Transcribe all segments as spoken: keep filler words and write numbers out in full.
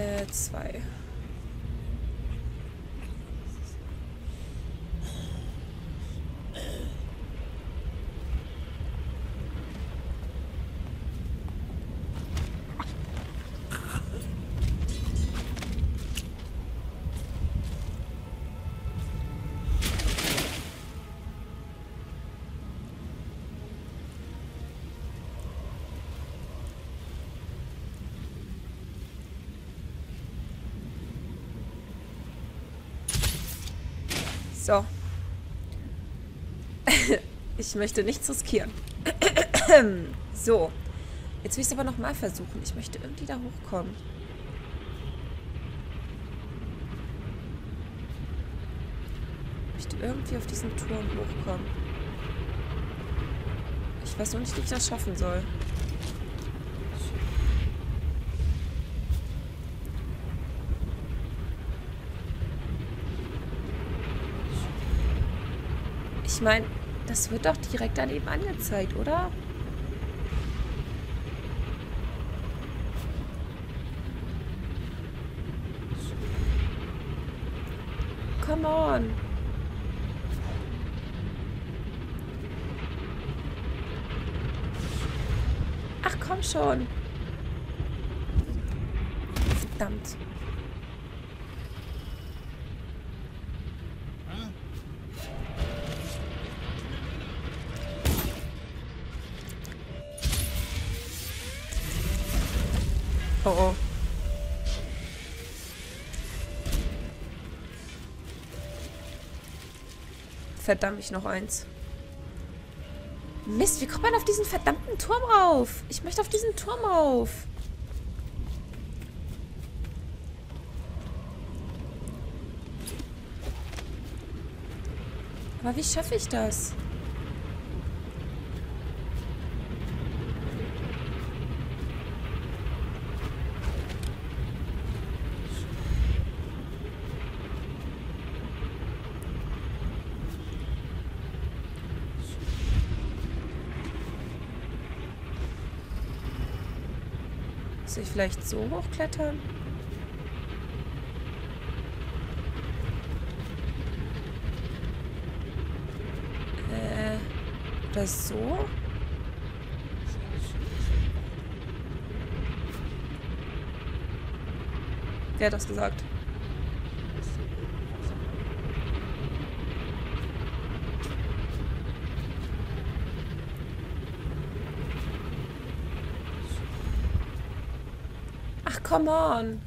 Äh, zwei. So. Ich möchte nichts riskieren. So. Jetzt will ich es aber nochmal versuchen. Ich möchte irgendwie da hochkommen. Ich möchte irgendwie auf diesen Turm hochkommen. Ich weiß noch nicht, wie ich das schaffen soll. Ich meine, das wird doch direkt daneben angezeigt, oder? Come on! Ach, komm schon! Verdammt! Oh oh. Verdammt, ich noch eins. Mist, wie kommt man auf diesen verdammten Turm rauf? Ich möchte auf diesen Turm rauf. Aber wie schaffe ich das? Soll ich vielleicht so hochklettern? Äh, oder so? Wer hat das gesagt? Come on.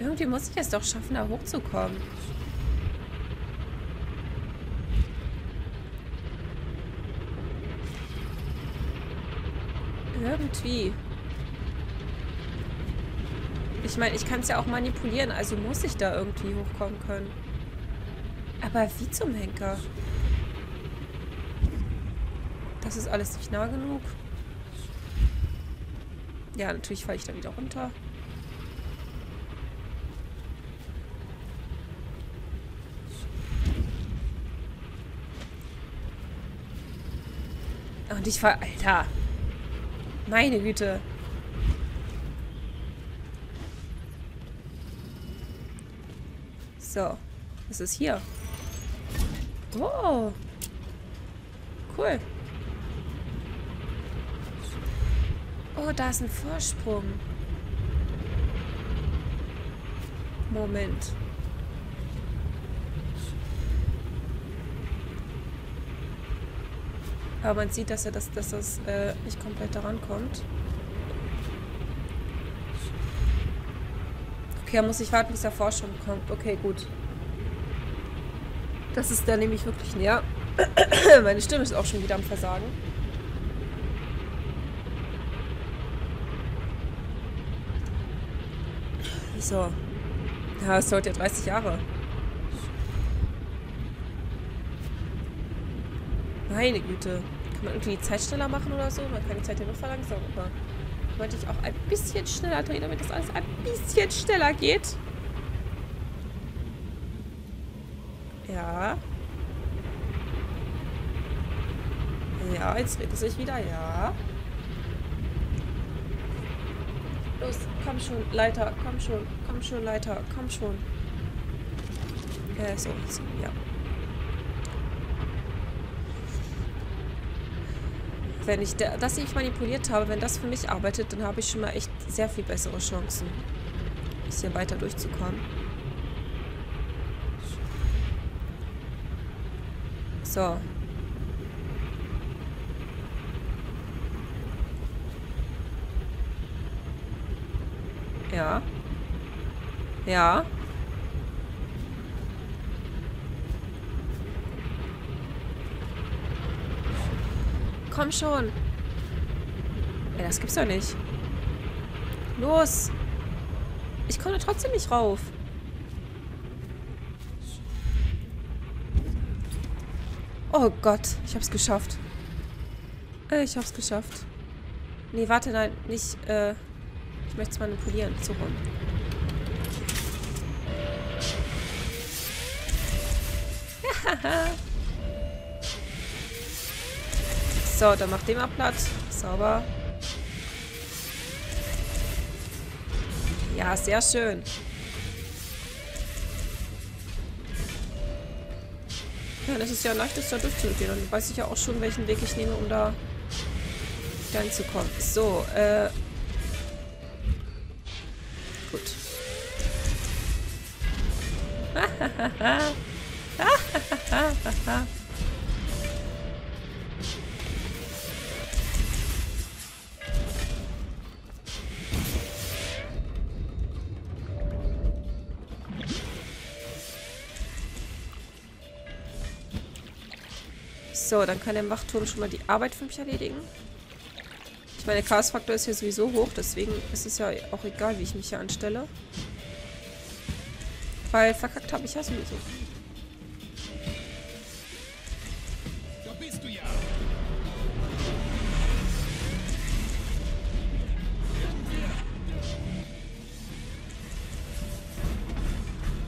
Irgendwie muss ich es doch schaffen, da hochzukommen. Irgendwie. Ich meine, ich kann es ja auch manipulieren, also muss ich da irgendwie hochkommen können. Aber wie zum Henker? Das ist alles nicht nah genug. Ja, natürlich falle ich da wieder runter. Und ich falle... Alter! Meine Güte! So, was ist hier? Oh, cool. Oh, da ist ein Vorsprung. Moment. Aber man sieht, dass er das, dass das äh, nicht komplett daran kommt. Okay, muss ich warten, bis der Vorsprung kommt. Okay, gut. Das ist dann nämlich wirklich näher. Meine Stimme ist auch schon wieder am Versagen. So. Ja, es dauert ja dreißig Jahre. Meine Güte. Kann man irgendwie die Zeit schneller machen oder so? Man kann die Zeit ja nur verlangsamen, aber... wollte ich auch ein bisschen schneller drehen, damit das alles ein bisschen schneller geht. Ja. Ja, jetzt dreht es sich wieder. Ja. Los, komm schon, Leiter. Komm schon, komm schon, Leiter. Komm schon. Äh, so, so, ja. Wenn ich das nicht manipuliert habe, wenn das für mich arbeitet, dann habe ich schon mal echt sehr viel bessere Chancen, hier weiter durchzukommen. So. Ja. Ja. Komm schon. Ey, das gibt's doch nicht. Los. Ich komme trotzdem nicht rauf. Oh Gott, ich hab's geschafft. Ich hab's geschafft. Nee, warte, nein, nicht. Äh, ich möchte es manipulieren. So rum. So, dann macht den mal platt. Sauber. Ja, sehr schön. Ja, das ist ja leichtest, da durchzugehen. Und dann weiß ich ja auch schon, welchen Weg ich nehme, um da reinzukommen. So, äh... gut. So, dann kann der Wachturm schon mal die Arbeit für mich erledigen. Ich meine, der Chaosfaktor ist hier sowieso hoch, deswegen ist es ja auch egal, wie ich mich hier anstelle. Weil verkackt habe ich ja sowieso. Da bist du ja.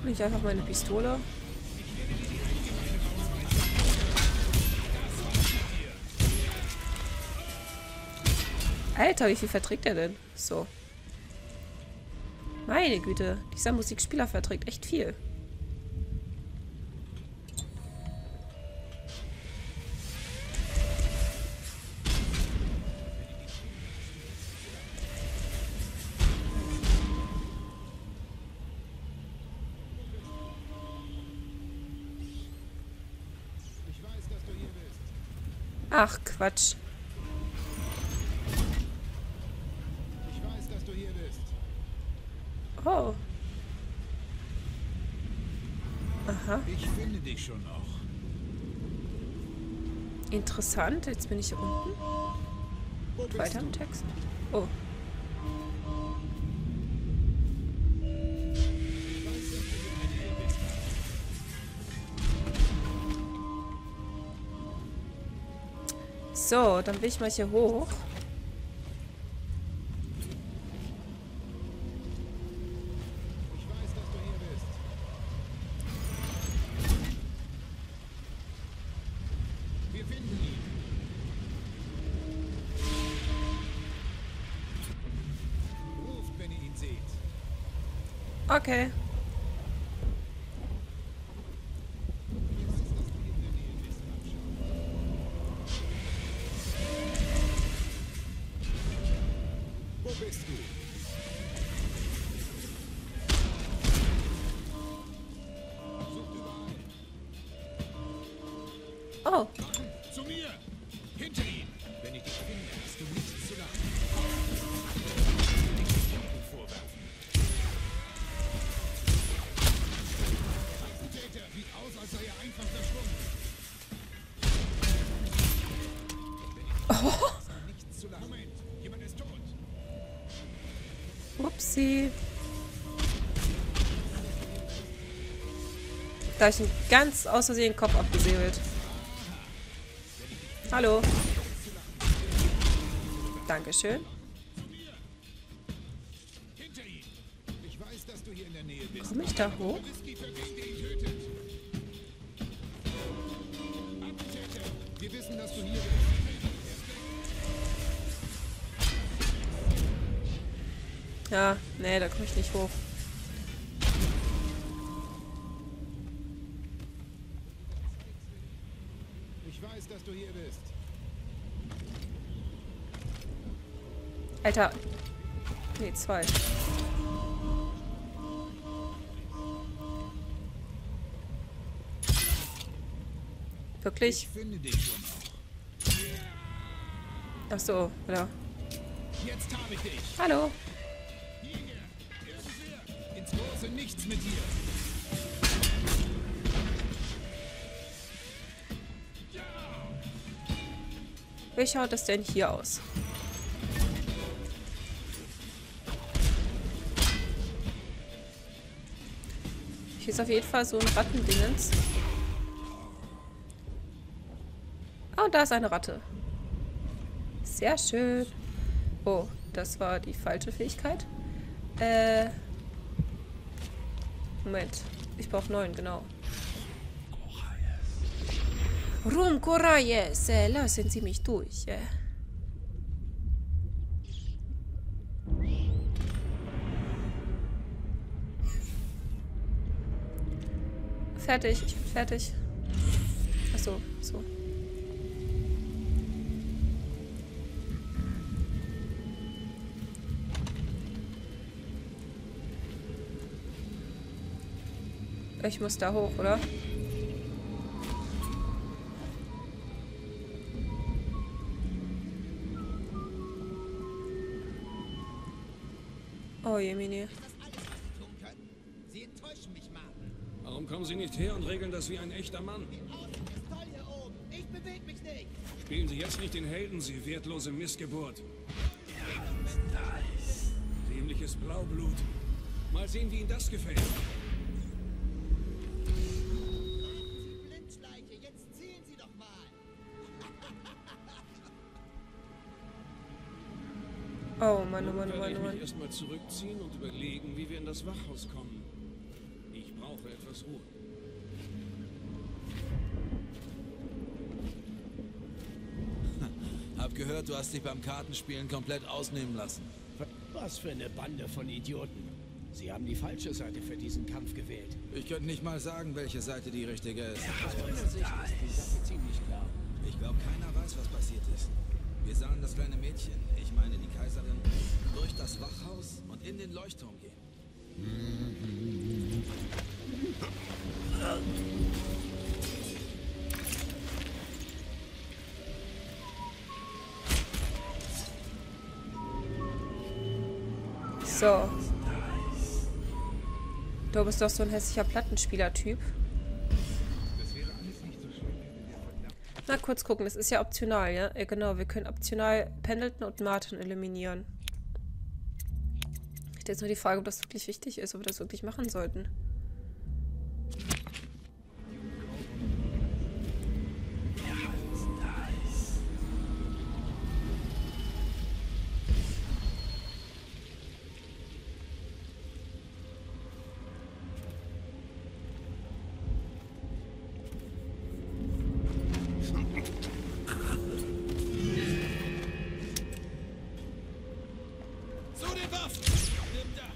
Und ich einfach meine Pistole. Alter, wie viel verträgt er denn? So. Meine Güte, dieser Musikspieler verträgt echt viel. Ich weiß, dass du hier bist. Ach, Quatsch. Oh. Aha. Ich finde dich schon noch. Interessant, jetzt bin ich hier unten. Und weiter im Text. Oh. So, dann will ich mal hier hoch. Okay. Wo bist du? Oh. Zu mir. Hinter ihn. Wenn ich dich finde, hast du nichts zu lachen. Oh. Upsi. Da ich ihn ganz aus Versehen den Kopf abgesäbelt. Hallo. Dankeschön. Komme ich da hoch? Wir wissen, dass du hier bist. Ja, nee, da komme ich nicht hoch. Ich weiß, dass du hier bist. Alter. Nee, zwei. Wirklich? Ich finde dich schon auch. Ach so, oder? Jetzt habe ich dich. Hallo. Hier, ins große Nichts mit dir. Wie schaut das denn hier aus? Hier ist auf jeden Fall so ein Rattendingens. Ah, oh, da ist eine Ratte. Sehr schön. Oh, das war die falsche Fähigkeit. Äh. Moment. Ich brauche neun, genau. Rum Korayes, äh, lassen Sie mich durch. Äh. Fertig, ich bin fertig. Achso, so. Ich muss da hoch, oder? Oh je, Mini. Sie enttäuschen mich, Martin. Warum kommen Sie nicht her und regeln das wie ein echter Mann? Die Aussicht ist toll hier oben. Ich bewege mich nicht. Spielen Sie jetzt nicht den Helden, Sie wertlose Missgeburt. Dämliches Blaublut. Mal sehen, wie Ihnen das gefällt. Oh Mann, oh Mann, oh Mann, oh Mann. Erstmal zurückziehen und überlegen, wie wir in das Wachhaus kommen. Ich brauche etwas Ruhe. Hab gehört, du hast dich beim Kartenspielen komplett ausnehmen lassen. Was für eine Bande von Idioten. Sie haben die falsche Seite für diesen Kampf gewählt. Ich könnte nicht mal sagen, welche Seite die richtige ist. Ja, aus meiner Sicht ist die Sache ziemlich klar. Ich glaube, keiner weiß, was passiert ist. Wir sahen das kleine Mädchen, ich meine die Kaiserin, durch das Wachhaus und in den Leuchtturm gehen. So. Du bist doch so ein hässlicher Plattenspieler-Typ. Na, kurz gucken. Das ist ja optional, ja? Äh, genau, wir können optional Pendleton und Martin eliminieren. Ich hätte jetzt nur die Frage, ob das wirklich wichtig ist, ob wir das wirklich machen sollten.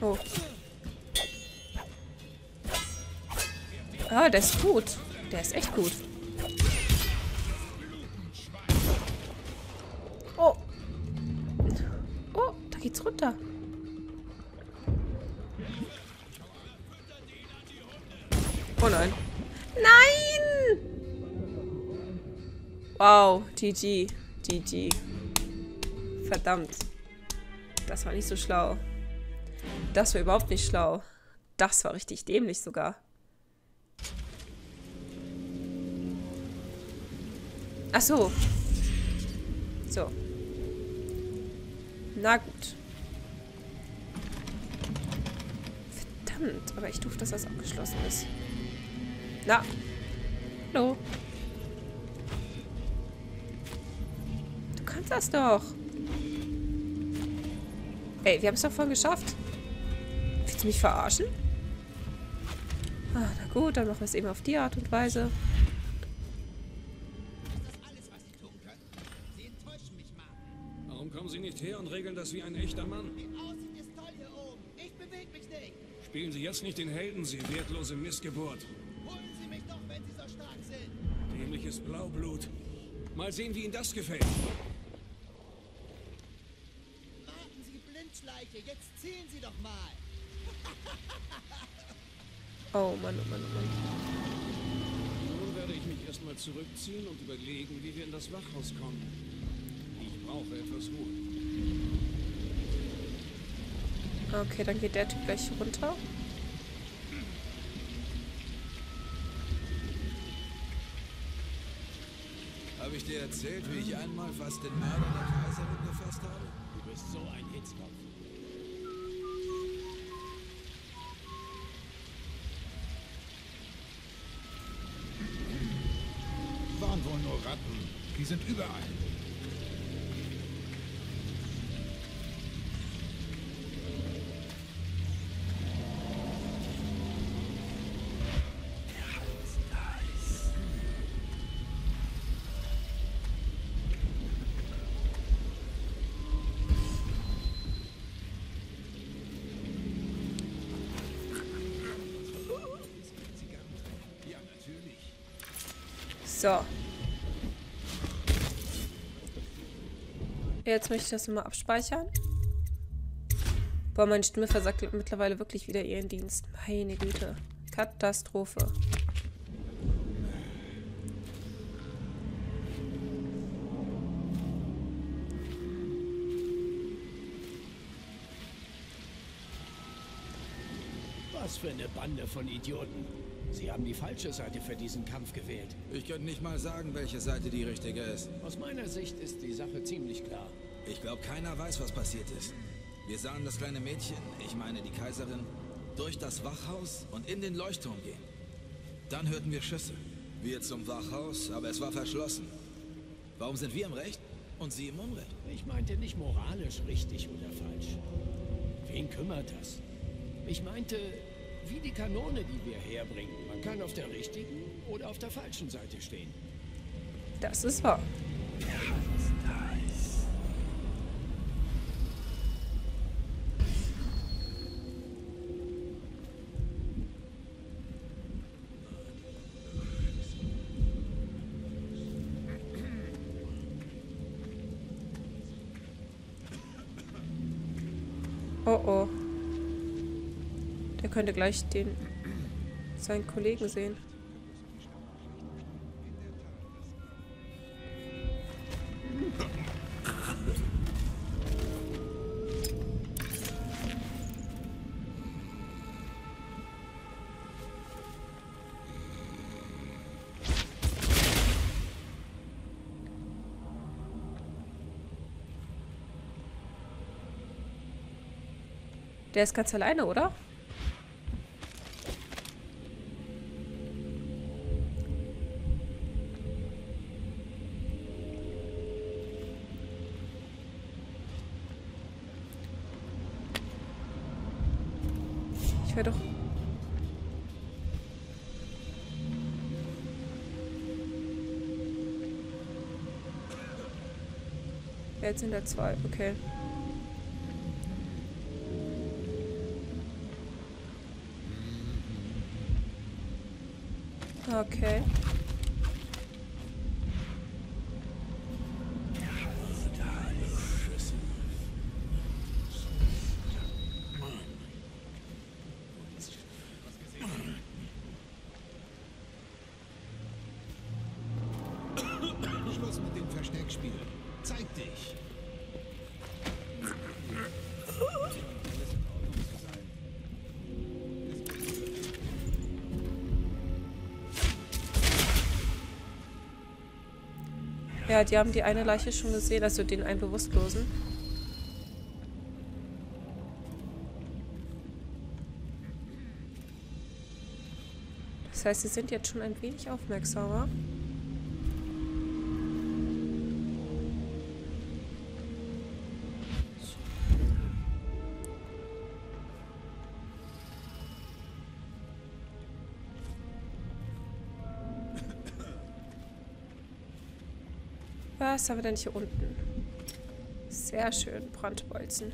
Oh. Ah, der ist gut. Der ist echt gut. Oh. Oh, da geht's runter. Oh nein. Nein! Wow, G G. G G. Verdammt. Das war nicht so schlau. Das war überhaupt nicht schlau. Das war richtig dämlich sogar. Ach so. So. Na gut. Verdammt, aber ich durfte, dass das abgeschlossen ist. Na. Hallo. Du kannst das doch. Ey, wir haben es doch vorhin geschafft. Willst du mich verarschen? Ah, na gut, dann machen wir es eben auf die Art und Weise. Militär und regeln das wie ein echter Mann. Die Aussicht ist toll hier oben. Ich bewege mich nicht. Spielen Sie jetzt nicht den Helden, Sie wertlose Missgeburt. Holen Sie mich doch, wenn Sie so stark sind. Dämliches Blaublut. Mal sehen, wie Ihnen das gefällt. Warten Sie, Blindschleiche. Jetzt zählen Sie doch mal. Oh Mann, oh Mann, oh Mann. Nun werde ich mich erstmal zurückziehen und überlegen, wie wir in das Wachhaus kommen. Ich brauche etwas Ruhe. Okay, dann geht der Typ gleich runter. Habe ich dir erzählt, wie ich einmal fast den Mörder der Kaiserin gefasst habe? Du bist so ein Hitzkopf. Waren wohl nur Ratten. Die sind überall. So. Jetzt möchte ich das mal abspeichern. Boah, meine Stimme versagt mittlerweile wirklich wieder ihren Dienst. Meine Güte. Katastrophe. Was für eine Bande von Idioten. Sie haben die falsche Seite für diesen Kampf gewählt. Ich könnte nicht mal sagen, welche Seite die richtige ist. Aus meiner Sicht ist die Sache ziemlich klar. Ich glaube, keiner weiß, was passiert ist. Wir sahen das kleine Mädchen, ich meine die Kaiserin, durch das Wachhaus und in den Leuchtturm gehen. Dann hörten wir Schüsse. Wir zum Wachhaus, aber es war verschlossen. Warum sind wir im Recht und sie im Unrecht? Ich meinte nicht moralisch richtig oder falsch. Wen kümmert das? Ich meinte... Wie die Kanone, die wir herbringen. Man kann auf der richtigen oder auf der falschen Seite stehen. Das ist wahr. Nice. Oh oh. Er könnte gleich den seinen Kollegen sehen. Der ist ganz alleine, oder? Ich werde doch... Ja, jetzt sind da zwei, okay. Okay. Ja, die haben die eine Leiche schon gesehen, also den einen Bewusstlosen. Das heißt, sie sind jetzt schon ein wenig aufmerksamer. Was haben wir denn hier unten? Sehr schön, Brandbolzen.